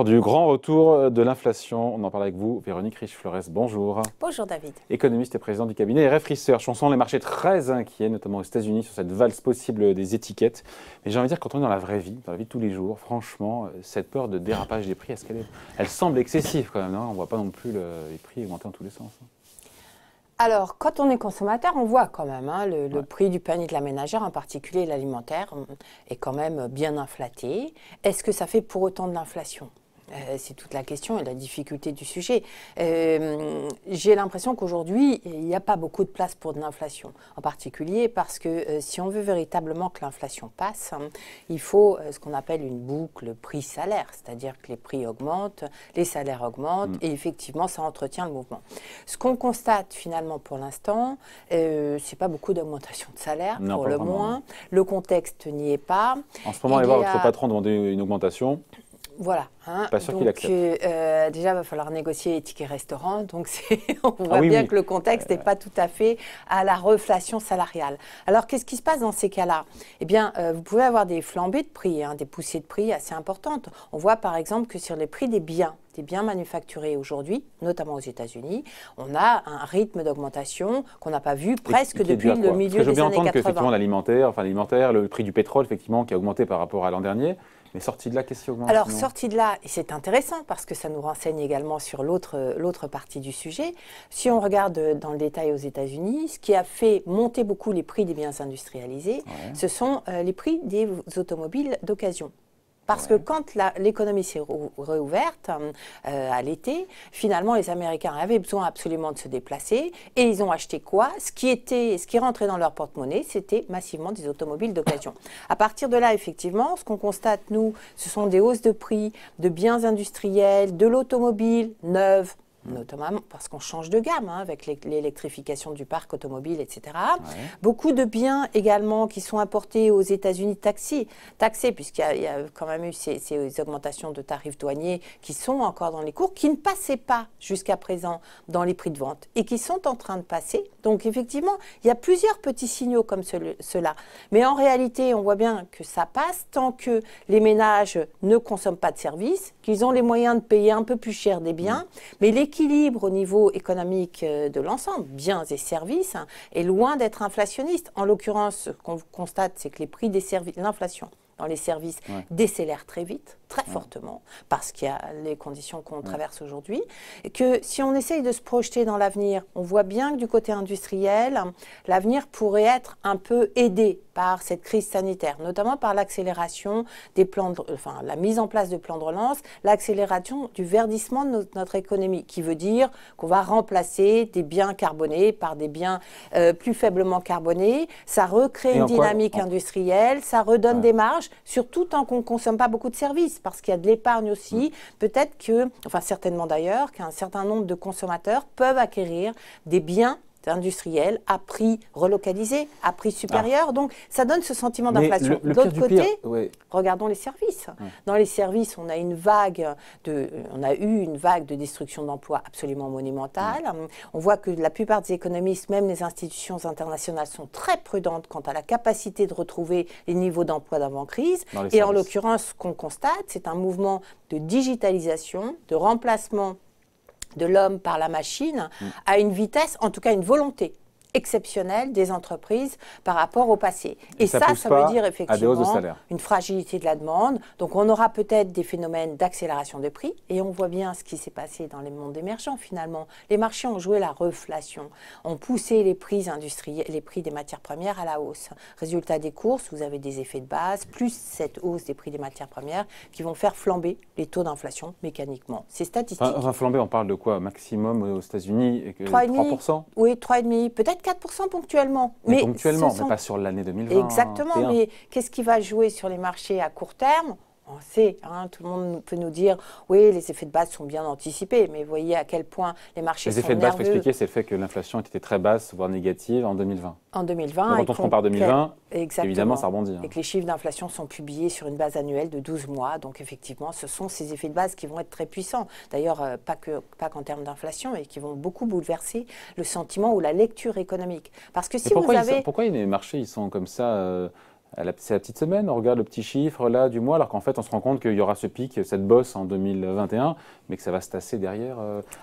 l'heure du grand retour de l'inflation. On en parle avec vous, Véronique Riches-Flores. Bonjour. Bonjour David. Économiste et président du cabinet RF Research. On sent les marchés très inquiets, notamment aux États-Unis, sur cette valse possible des étiquettes. Mais j'ai envie de dire, quand on est dans la vie de tous les jours, franchement, cette peur de dérapage des prix, elle semble excessive quand même. On ne voit pas non plus les prix augmenter en tous les sens. Alors, quand on est consommateur, on voit quand même le prix du panier de la ménagère, en particulier l'alimentaire, est quand même bien inflaté. Est-ce que ça fait pour autant de l'inflation ? C'est toute la question et la difficulté du sujet. J'ai l'impression qu'aujourd'hui, il n'y a pas beaucoup de place pour de l'inflation. En particulier parce que si on veut véritablement que l'inflation passe, il faut ce qu'on appelle une boucle prix-salaire. C'est-à-dire que les prix augmentent, les salaires augmentent et effectivement, ça entretient le mouvement. Ce qu'on constate finalement pour l'instant, c'est pas beaucoup d'augmentation de salaire, non, pour le moins. Le contexte n'y est pas. En ce moment, il va y avoir votre patron demander une augmentation. Voilà. Pas sûr qu'il accepte. Déjà, il va falloir négocier les tickets restaurants. Donc, on voit bien que le contexte n'est pas tout à fait à la reflation salariale. Alors, qu'est-ce qui se passe dans ces cas-là? Eh bien, vous pouvez avoir des flambées de prix, des poussées de prix assez importantes. On voit par exemple que sur les prix des biens manufacturés aujourd'hui, notamment aux États-Unis, on a un rythme d'augmentation qu'on n'a pas vu presque depuis le milieu des années 80. Je veux bien entendre qu'effectivement, l'alimentaire, le prix du pétrole, effectivement, qui a augmenté par rapport à l'an dernier. Mais sortie de là, qu'est-ce qui augmente? Alors, sortie de là, et c'est intéressant parce que ça nous renseigne également sur l'autre partie du sujet. Si on regarde dans le détail aux États-Unis, ce qui a fait monter beaucoup les prix des biens industrialisés, ce sont les prix des automobiles d'occasion. Parce que quand l'économie s'est réouverte à l'été, finalement, les Américains avaient besoin absolument de se déplacer. Et ils ont acheté quoi? Ce qui rentrait dans leur porte-monnaie, c'était massivement des automobiles d'occasion. À partir de là, effectivement, ce qu'on constate, nous, ce sont des hausses de prix de biens industriels, de l'automobile neuve, notamment parce qu'on change de gamme avec l'électrification du parc automobile, etc. Beaucoup de biens également qui sont importés aux États-Unis taxés, puisqu'il y a quand même eu ces augmentations de tarifs douaniers qui sont encore dans les cours, qui ne passaient pas jusqu'à présent dans les prix de vente et qui sont en train de passer. Donc effectivement, il y a plusieurs petits signaux comme cela. Mais en réalité, on voit bien que ça passe tant que les ménages ne consomment pas de services, qu'ils ont les moyens de payer un peu plus cher des biens, mais les l'équilibre au niveau économique de l'ensemble, biens et services, est loin d'être inflationniste. En l'occurrence, ce qu'on constate, c'est que les prix des services, l'inflation dans les services décélère très vite, très fortement, parce qu'il y a les conditions qu'on traverse aujourd'hui. Et que si on essaye de se projeter dans l'avenir, on voit bien que du côté industriel, l'avenir pourrait être un peu aidé par cette crise sanitaire, notamment par l'accélération des plans, la mise en place de plans de relance, l'accélération du verdissement de notre économie, qui veut dire qu'on va remplacer des biens carbonés par des biens plus faiblement carbonés. Ça recrée une dynamique industrielle, ça redonne des marges, surtout tant qu'on ne consomme pas beaucoup de services, parce qu'il y a de l'épargne aussi. Peut-être que, certainement d'ailleurs, qu'un certain nombre de consommateurs peuvent acquérir des biens industriel à prix relocalisé, à prix supérieur. Donc, ça donne ce sentiment d'inflation. D'autre côté, regardons les services. Dans les services, on a eu une vague de destruction d'emplois absolument monumentale. On voit que la plupart des économistes, même les institutions internationales, sont très prudentes quant à la capacité de retrouver les niveaux d'emploi d'avant-crise. Et en l'occurrence, ce qu'on constate, c'est un mouvement de digitalisation, de remplacement de l'homme par la machine, à une vitesse, en tout cas une volonté exceptionnelle des entreprises par rapport au passé. Et ça veut dire effectivement une fragilité de la demande. Donc on aura peut-être des phénomènes d'accélération des prix. Et on voit bien ce qui s'est passé dans les mondes émergents finalement. Les marchés ont joué la reflation, ont poussé les prix industriels, les prix des matières premières à la hausse. Résultat des courses, vous avez des effets de base, plus cette hausse des prix des matières premières qui vont faire flamber les taux d'inflation mécaniquement. C'est statistique. Enfin, flamber, on parle de quoi? Maximum aux États-Unis 3,5%? Oui, 3,5%. Peut-être 4% ponctuellement. Mais ponctuellement, mais pas sur l'année 2020. Exactement, mais qu'est-ce qui va jouer sur les marchés à court terme? On sait, tout le monde peut nous dire, oui, les effets de base sont bien anticipés, mais vous voyez à quel point les marchés sont nerveux. Les effets de base, pour expliquer, c'est le fait que l'inflation était très basse, voire négative, en 2020. En 2020. Donc, quand on se compare 2020, évidemment, ça rebondit. Et que les chiffres d'inflation sont publiés sur une base annuelle de 12 mois. Donc, effectivement, ce sont ces effets de base qui vont être très puissants. D'ailleurs, pas qu'en termes d'inflation, mais qui vont beaucoup bouleverser le sentiment ou la lecture économique. Parce que si vous avez... Pourquoi les marchés, ils sont comme ça C'est la petite semaine, on regarde le petit chiffre là du mois, alors qu'en fait on se rend compte qu'il y aura ce pic, cette bosse en 2021, mais que ça va se tasser derrière.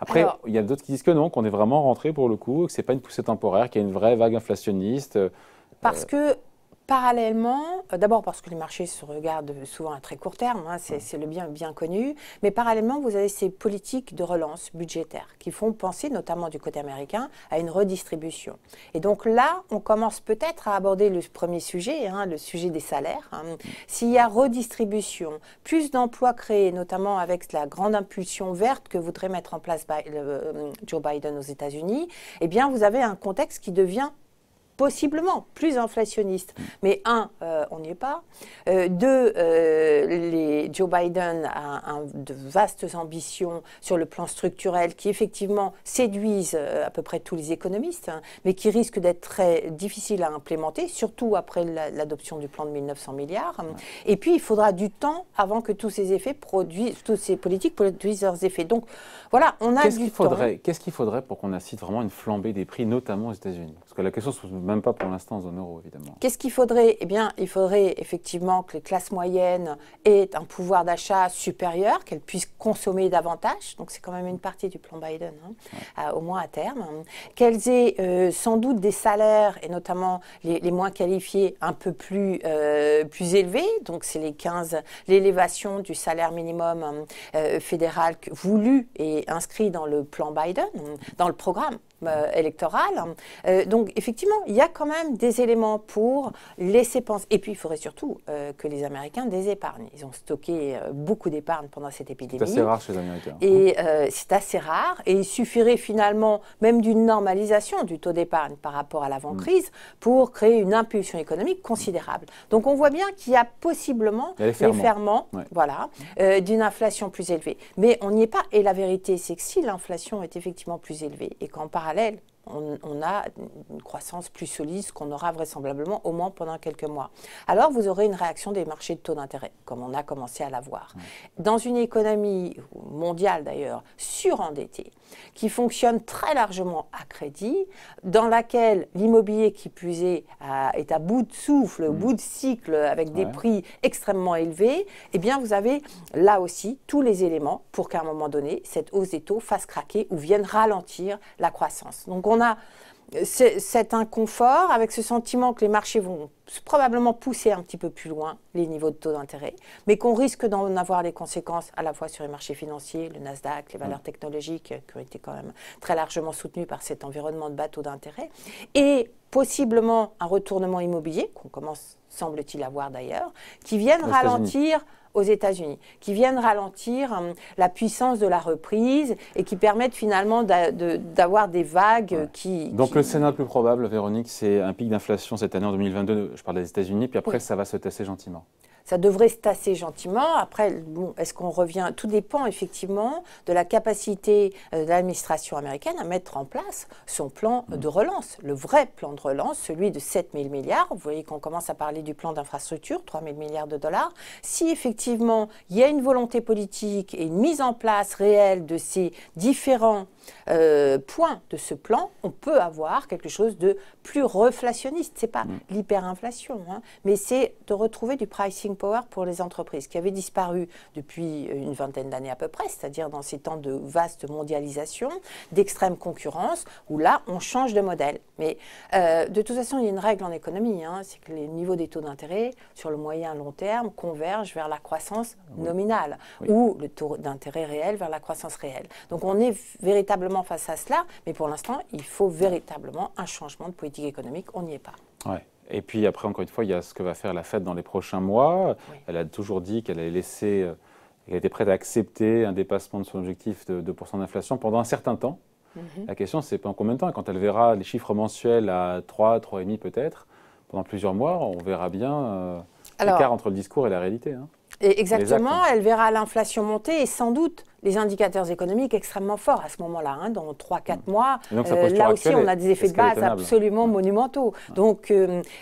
Après, il y a d'autres qui disent que non, qu'on est vraiment rentré pour le coup, que ce n'est pas une poussée temporaire, qu'il y a une vraie vague inflationniste. Parce que parallèlement, d'abord parce que les marchés se regardent souvent à très court terme, hein, c'est le bien connu, mais parallèlement vous avez ces politiques de relance budgétaire qui font penser notamment du côté américain à une redistribution. Et donc là, on commence peut-être à aborder le premier sujet, hein, le sujet des salaires. Hein. S'il y a redistribution, plus d'emplois créés, notamment avec la grande impulsion verte que voudrait mettre en place Joe Biden aux États-Unis, eh bien vous avez un contexte qui devient possiblement plus inflationniste. Mais un, on n'y est pas. Deux, Joe Biden a de vastes ambitions sur le plan structurel qui effectivement séduisent à peu près tous les économistes, hein, mais qui risquent d'être très difficiles à implémenter, surtout après l'adoption du plan de 1900 milliards. Ouais. Et puis, il faudra du temps avant que toutes ces politiques produisent leurs effets. Donc, voilà, on a du temps. Qu'est-ce qu'il faudrait pour qu'on assiste vraiment à une flambée des prix, notamment aux États-Unis? Parce que la question se pose même pas pour l'instant en zone euro, évidemment. Qu'est-ce qu'il faudrait? Eh bien, il faudrait effectivement que les classes moyennes aient un pouvoir d'achat supérieur, qu'elles puissent consommer davantage. Donc, c'est quand même une partie du plan Biden, hein, ouais, au moins à terme. Qu'elles aient sans doute des salaires, et notamment les moins qualifiés, un peu plus élevés. Donc, c'est les 15, l'élévation du salaire minimum fédéral voulu et inscrit dans le plan Biden, dans le programme électorale. Donc, effectivement, il y a quand même des éléments pour laisser penser. Et puis, il faudrait surtout que les Américains désépargnent. Ils ont stocké beaucoup d'épargne pendant cette épidémie. C'est assez rare chez les Américains. Et c'est assez rare. Et il suffirait finalement même d'une normalisation du taux d'épargne par rapport à l'avant-crise pour créer une impulsion économique considérable. Donc, on voit bien qu'il y a possiblement les ferments, ouais, voilà, d'une inflation plus élevée. Mais on n'y est pas. Et la vérité, c'est que si l'inflation est effectivement plus élevée et qu'en parallèle, on a une croissance plus solide, ce qu'on aura vraisemblablement au moins pendant quelques mois. Alors, vous aurez une réaction des marchés de taux d'intérêt, comme on a commencé à l'avoir. Dans une économie mondiale, d'ailleurs, surendettée, qui fonctionne très largement à crédit, dans laquelle l'immobilier qui plus est à bout de souffle, au bout de cycle, avec des prix extrêmement élevés, eh bien, vous avez là aussi tous les éléments pour qu'à un moment donné, cette hausse des taux fasse craquer ou vienne ralentir la croissance. Donc, on a cet inconfort avec ce sentiment que les marchés vont probablement pousser un petit peu plus loin les niveaux de taux d'intérêt, mais qu'on risque d'en avoir les conséquences à la fois sur les marchés financiers, le Nasdaq, les valeurs technologiques qui ont été quand même très largement soutenues par cet environnement de bas taux d'intérêt, et possiblement un retournement immobilier, qu'on commence, semble-t-il, à voir d'ailleurs, qui viennent ralentir aux États-Unis, qui viennent ralentir la puissance de la reprise et qui permettent finalement d'avoir des vagues, ouais, qui... Donc le scénario le plus probable, Véronique, c'est un pic d'inflation cette année en 2022, je parle des États-Unis, puis après, oui, ça va se tasser gentiment. Ça devrait se tasser gentiment. Après, bon, est-ce qu'on revient? Tout dépend effectivement de la capacité de l'administration américaine à mettre en place son plan de relance, le vrai plan de relance, celui de 7 000 milliards. Vous voyez qu'on commence à parler du plan d'infrastructure, 3 000 milliards de dollars. Si effectivement, il y a une volonté politique et une mise en place réelle de ces différents points de ce plan, on peut avoir quelque chose de plus reflationniste. C'est pas l'hyperinflation, hein, mais c'est de retrouver du pricing power pour les entreprises qui avaient disparu depuis une vingtaine d'années à peu près, c'est-à-dire dans ces temps de vaste mondialisation, d'extrême concurrence, où là, on change de modèle. Mais de toute façon, il y a une règle en économie, hein, c'est que les niveaux des taux d'intérêt sur le moyen long terme convergent vers la croissance nominale, oui, ou le taux d'intérêt réel vers la croissance réelle. Donc on est véritablement face à cela, mais pour l'instant, il faut véritablement un changement de politique économique, on n'y est pas. Ouais. Et puis après, encore une fois, il y a ce que va faire la Fed dans les prochains mois. Oui. Elle a toujours dit qu'elle allait laisser, qu'elle était prête à accepter un dépassement de son objectif de 2% d'inflation pendant un certain temps. La question, c'est pendant combien de temps? Et quand elle verra les chiffres mensuels à 3, 3,5 peut-être, pendant plusieurs mois, on verra bien l'écart entre le discours et la réalité. Hein. Et exactement, elle verra l'inflation monter et sans doute les indicateurs économiques extrêmement forts à ce moment-là, hein, dans 3-4 mois. Là aussi, on a des effets de base absolument monumentaux. Donc,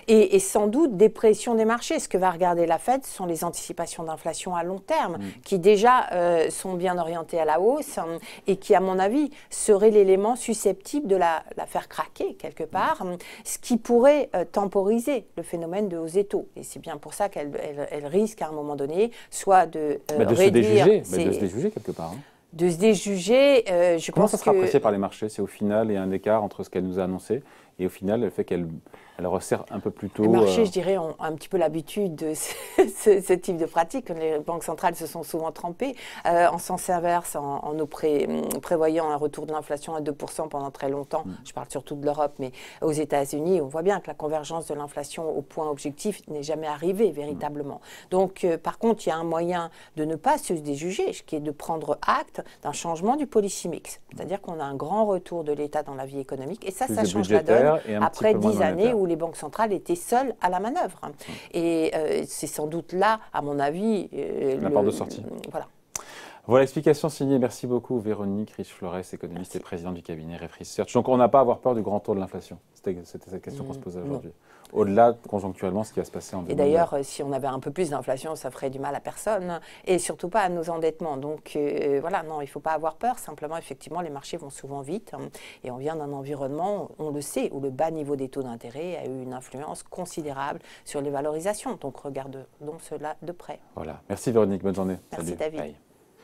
et sans doute des pressions des marchés. Ce que va regarder la Fed, ce sont les anticipations d'inflation à long terme, qui déjà sont bien orientées à la hausse et qui, à mon avis, seraient l'élément susceptible de la faire craquer quelque part, ce qui pourrait temporiser le phénomène de hausse des taux. Et c'est bien pour ça qu'elle risque à un moment donné soit de réduire... de se déjuger quelque part. Hein. De se déjuger, je pense que... Comment ça sera apprécié par les marchés? C'est au final, il y a un écart entre ce qu'elle nous a annoncé et au final, le fait qu'elle resserre un peu plus tôt... Les marchés, je dirais, ont un petit peu l'habitude de ce type de pratique. Les banques centrales se sont souvent trempées. En sens inverse, en nous prévoyant un retour de l'inflation à 2% pendant très longtemps, je parle surtout de l'Europe, mais aux États-Unis, on voit bien que la convergence de l'inflation au point objectif n'est jamais arrivée véritablement. Donc, par contre, il y a un moyen de ne pas se déjuger, qui est de prendre acte d'un changement du policy mix. C'est-à-dire qu'on a un grand retour de l'État dans la vie économique, et ça, ça change la donne. Après 10 années où les banques centrales étaient seules à la manœuvre. Et c'est sans doute là, à mon avis... la porte de sortie. Voilà, explication signée. Merci beaucoup Véronique Riches-Flores, économiste et présidente du cabinet RF Research. Donc on n'a pas à avoir peur du grand taux de l'inflation. C'était cette question qu'on se posait aujourd'hui. Au-delà, conjoncturellement, ce qui va se passer en 2020. Et d'ailleurs, si on avait un peu plus d'inflation, ça ferait du mal à personne et surtout pas à nos endettements. Donc voilà, non, il ne faut pas avoir peur. Simplement, effectivement, les marchés vont souvent vite et on vient d'un environnement, on le sait, où le bas niveau des taux d'intérêt a eu une influence considérable sur les valorisations. Donc regardons cela de près. Voilà. Merci Véronique, bonne journée. Merci David. Bye.